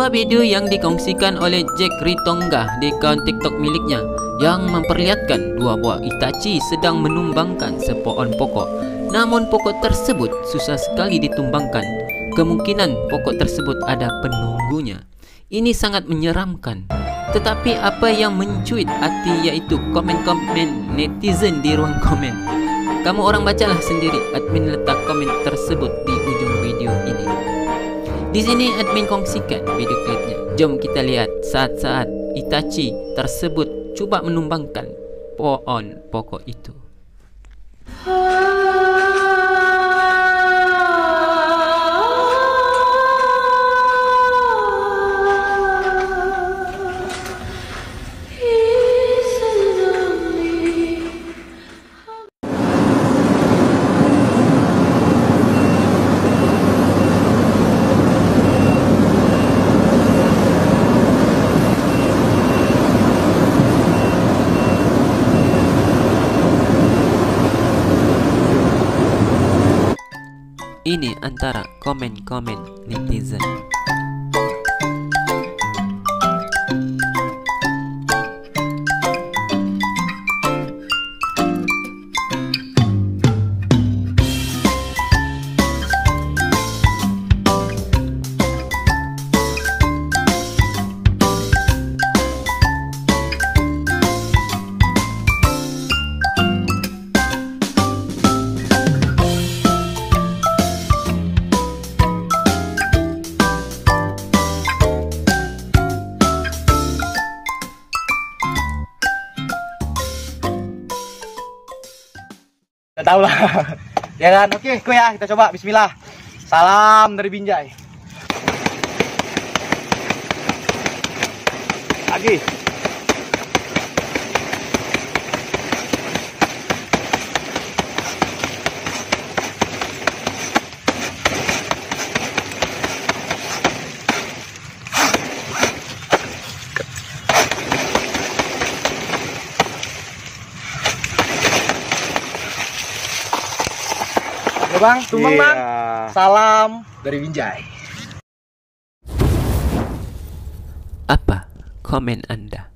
Sebuah video yang dikongsikan oleh Jack Ritonga di akun TikTok miliknya yang memperlihatkan dua buah Hitachi sedang menumbangkan sepohon pokok. Namun pokok tersebut susah sekali ditumbangkan. Kemungkinan pokok tersebut ada penunggunya. Ini sangat menyeramkan. Tetapi apa yang mencuit hati yaitu komen-komen netizen di ruang komen. Kamu orang bacalah sendiri, admin letak komen tersebut di ujung video ini. Di sini admin kongsikan video klipnya. Jom kita lihat saat-saat Hitachi tersebut cuba menumbangkan pohon pokok itu. Ini antara komen-komen netizen. Gak tahu lah, ya kan? Oke, go ya, kita coba. Bismillah. Salam dari Binjai. Lagi. Bang, tumbang bang. Salam dari Binjai. Apa komen Anda?